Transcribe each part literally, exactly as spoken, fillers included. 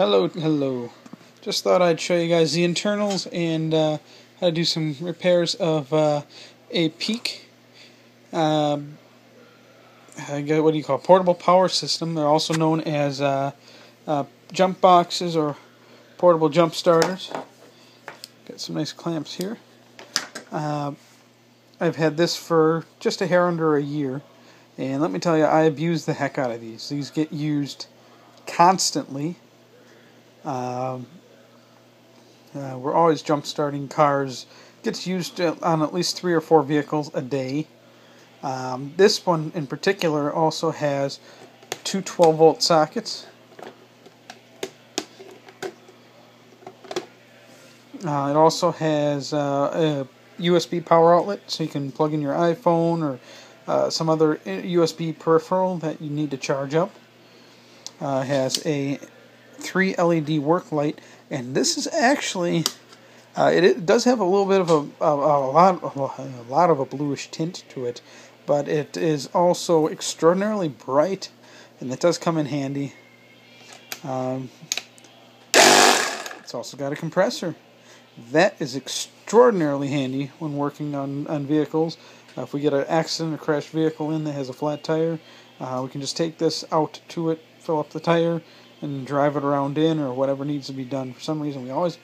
Hello, hello. Just thought I'd show you guys the internals and uh, how to do some repairs of uh, a Peak. Um, I got, what do you call it? Portable power system. They're also known as uh, uh, jump boxes or portable jump starters. Got some nice clamps here. Uh, I've had this for just a hair under a year, and let me tell you, I abuse the heck out of these. These get used constantly. Um, uh, we're always jump starting cars. Gets used on at least three or four vehicles a day. Um, this one in particular also has two twelve volt sockets. Uh, it also has uh, a U S B power outlet, so you can plug in your iPhone or uh, some other U S B peripheral that you need to charge up. Uh, it has a three L E D work light, and this is actually uh, it, it does have a little bit of a, a, a lot a lot of a bluish tint to it, but it is also extraordinarily bright, and that does come in handy. Um, it's also got a compressor that is extraordinarily handy when working on on vehicles. Uh, if we get an accident or crash vehicle in that has a flat tire, uh, we can just take this out to it, fill up the tire, and drive it around in, or whatever needs to be done. For some reason, we always,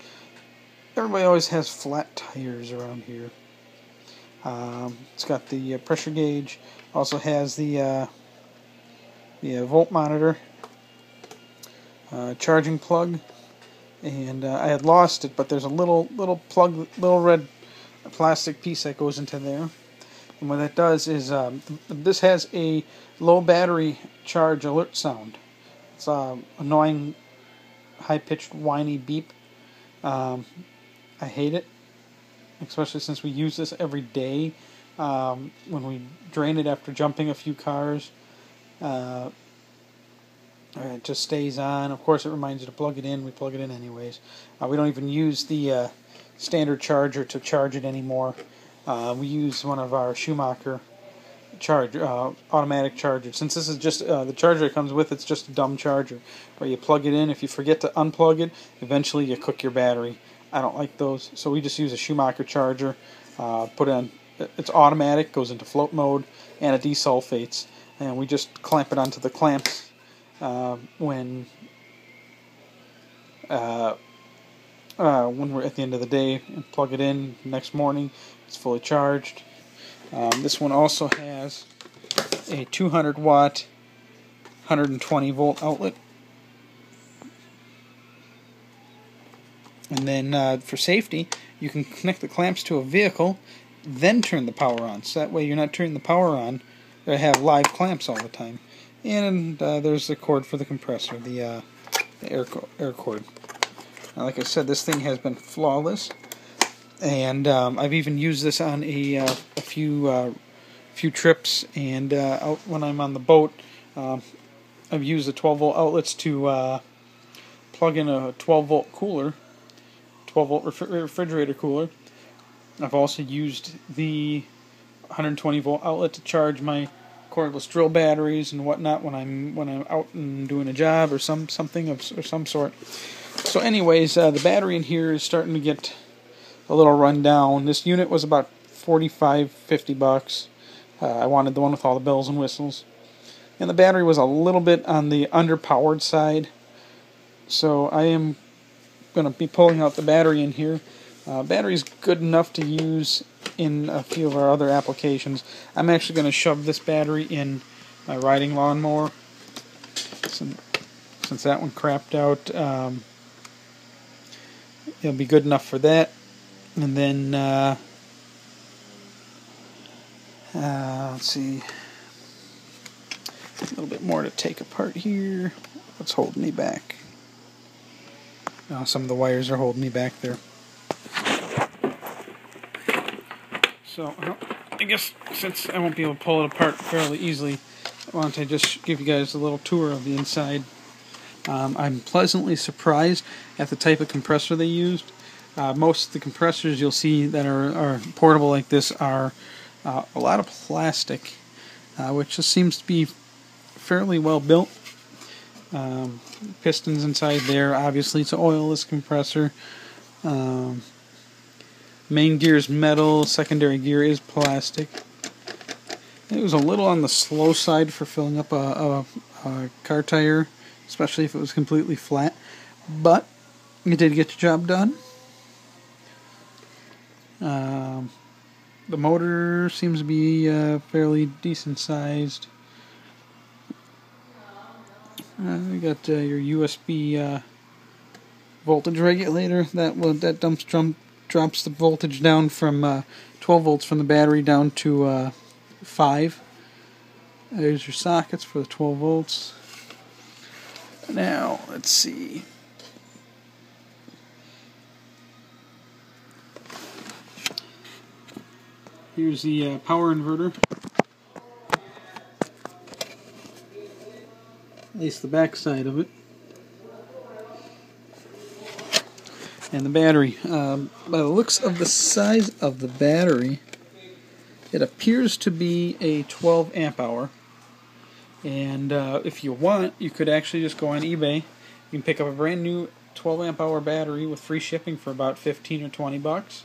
everybody always has flat tires around here. Um, it's got the uh, pressure gauge. Also has the uh, the uh, volt monitor, uh, charging plug, and uh, I had lost it, but there's a little little plug, little red plastic piece that goes into there. And what that does is um, this has a low battery charge alert sound. It's an annoying, high-pitched, whiny beep. Um, I hate it, especially since we use this every day um, when we drain it after jumping a few cars. Uh, it just stays on. Of course, it reminds you to plug it in. We plug it in anyways. Uh, we don't even use the uh, standard charger to charge it anymore. Uh, we use one of our Schumacher charge uh, automatic charger, since this is just uh, the charger it comes with. It's just a dumb charger where you plug it in. If you forget to unplug it, eventually you cook your battery. I don't like those, so we just use a Schumacher charger. Uh, put in, it's automatic, goes into float mode, and it desulfates, and we just clamp it onto the clamps uh, when uh, uh, when we're at the end of the day, and plug it in next morning. It's fully charged. Um, this one also has a two hundred watt, one hundred twenty volt outlet. And then uh, for safety, you can connect the clamps to a vehicle, then turn the power on. So that way you're not turning the power on. They have live clamps all the time. And uh, there's the cord for the compressor, the, uh, the air, co air cord. Now, like I said, this thing has been flawless. And um, I've even used this on a, uh, a few uh, few trips, and uh, out when I'm on the boat, uh, I've used the twelve volt outlets to uh, plug in a twelve volt cooler, twelve volt refri refrigerator cooler. I've also used the one hundred twenty volt outlet to charge my cordless drill batteries and whatnot when I'm when I'm out and doing a job or some something of or some sort. So, anyways, uh, the battery in here is starting to get a little rundown. This unit was about forty-five, fifty bucks. Uh, I wanted the one with all the bells and whistles. And the battery was a little bit on the underpowered side. So I am going to be pulling out the battery in here. Uh, battery's good enough to use in a few of our other applications. I'm actually going to shove this battery in my riding lawnmower, since, since that one crapped out. Um, it'll be good enough for that. And then, uh, uh, let's see, a little bit more to take apart here. What's holding me back? Oh, some of the wires are holding me back there. So, well, I guess since I won't be able to pull it apart fairly easily, why don't I just give you guys a little tour of the inside. Um, I'm pleasantly surprised at the type of compressor they used. Uh, most of the compressors you'll see that are, are portable like this are uh, a lot of plastic, uh, which just seems to be fairly well built. Um, pistons inside there, obviously it's an oilless compressor. Um, main gear is metal, secondary gear is plastic. It was a little on the slow side for filling up a, a, a car tire, especially if it was completely flat, but it did get the job done. Um, the motor seems to be uh, fairly decent sized. Uh, you got uh, your U S B uh, voltage regulator. That will, that dumps drum, drops the voltage down from uh, twelve volts from the battery down to uh, five. There's your sockets for the twelve volts. Now let's see. Here's the uh, power inverter. At least the back side of it. And the battery. Um, by the looks of the size of the battery, it appears to be a twelve amp hour. And uh, if you want, you could actually just go on eBay. You can pick up a brand new twelve amp hour battery with free shipping for about fifteen or twenty bucks.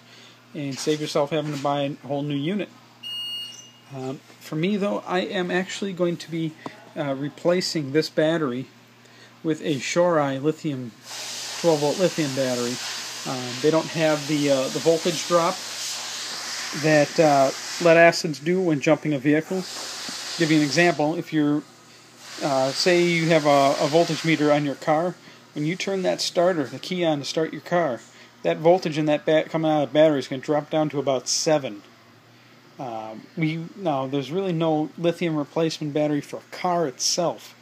And save yourself having to buy a whole new unit. Um, for me though, I am actually going to be Uh, replacing this battery with a Shorei lithium twelve volt lithium battery. Um, they don't have the uh, the voltage drop that uh, lead acids do when jumping a vehicle. To give you an example, if you're uh, say you have a, a voltage meter on your car, when you turn that starter, the key on to start your car, that voltage in that bat coming out of the battery is going to drop down to about seven. Uh, we now there's really no lithium replacement battery for a car itself,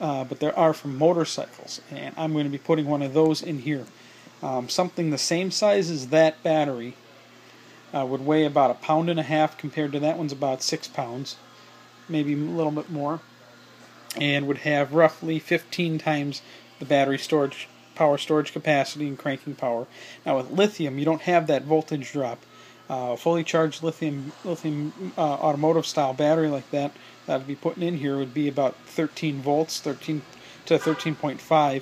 uh, but there are for motorcycles, and I'm going to be putting one of those in here. Um, something the same size as that battery uh, would weigh about a pound and a half compared to that one's about six pounds, maybe a little bit more, and would have roughly fifteen times the battery storage power storage capacity and cranking power. Now with lithium, you don't have that voltage drop. Uh, fully charged lithium lithium uh, automotive style battery like that that would be putting in here would be about thirteen volts, thirteen to thirteen point five,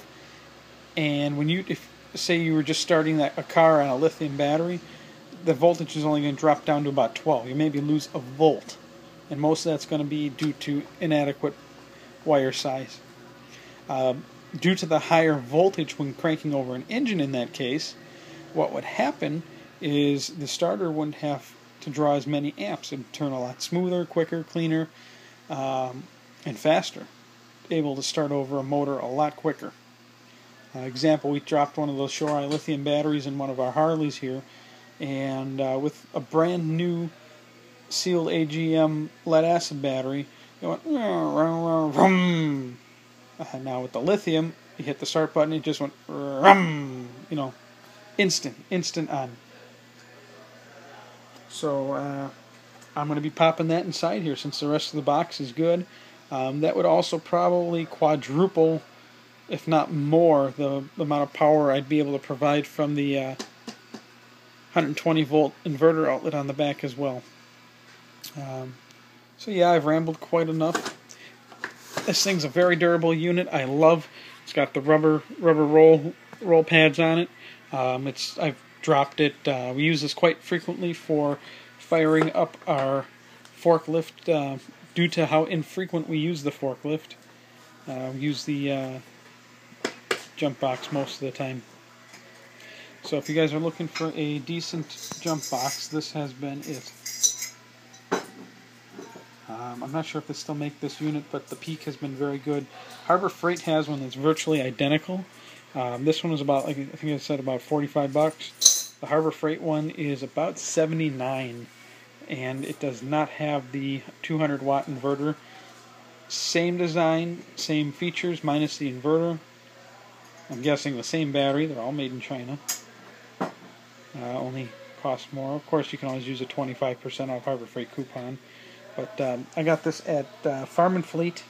and when you if say you were just starting that a car on a lithium battery, the voltage is only going to drop down to about twelve. You maybe lose a volt, and most of that's going to be due to inadequate wire size. Uh, due to the higher voltage when cranking over an engine in that case, what would happen is the starter wouldn't have to draw as many amps. It would turn a lot smoother, quicker, cleaner, um, and faster. Able to start over a motor a lot quicker. Uh, example, we dropped one of those Shorei lithium batteries in one of our Harleys here, and uh, with a brand new sealed A G M lead acid battery, it went rum, rum, rum. Uh, now with the lithium, you hit the start button, it just went rum, you know, instant, instant on. So uh, I'm going to be popping that inside here since the rest of the box is good. Um, that would also probably quadruple, if not more, the, the amount of power I'd be able to provide from the uh, one hundred twenty volt inverter outlet on the back as well. Um, so yeah, I've rambled quite enough. This thing's a very durable unit. I love. It's got the rubber rubber roll roll pads on it. Um, it's I've dropped it. Uh, we use this quite frequently for firing up our forklift uh, due to how infrequent we use the forklift. Uh, we use the uh, jump box most of the time. So if you guys are looking for a decent jump box, this has been it. Um, I'm not sure if they still make this unit, but the Peak has been very good. Harbor Freight has one that's virtually identical. Um, this one was about, like, I think I said, about forty-five bucks. The Harbor Freight one is about seventy-nine, and it does not have the two hundred watt inverter. Same design, same features, minus the inverter. I'm guessing the same battery. They're all made in China. Uh, only cost more. Of course, you can always use a twenty-five percent off Harbor Freight coupon. But um, I got this at uh, Farm and Fleet.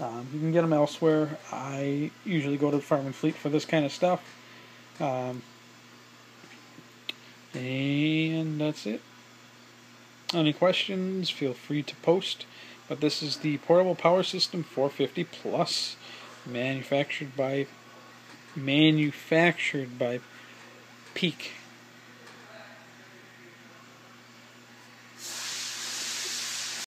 Um, you can get them elsewhere. I usually go to the Farm and Fleet for this kind of stuff. Um, and that's it. Any questions, feel free to post. But this is the Portable Power System four fifty Plus, manufactured by manufactured by Peak.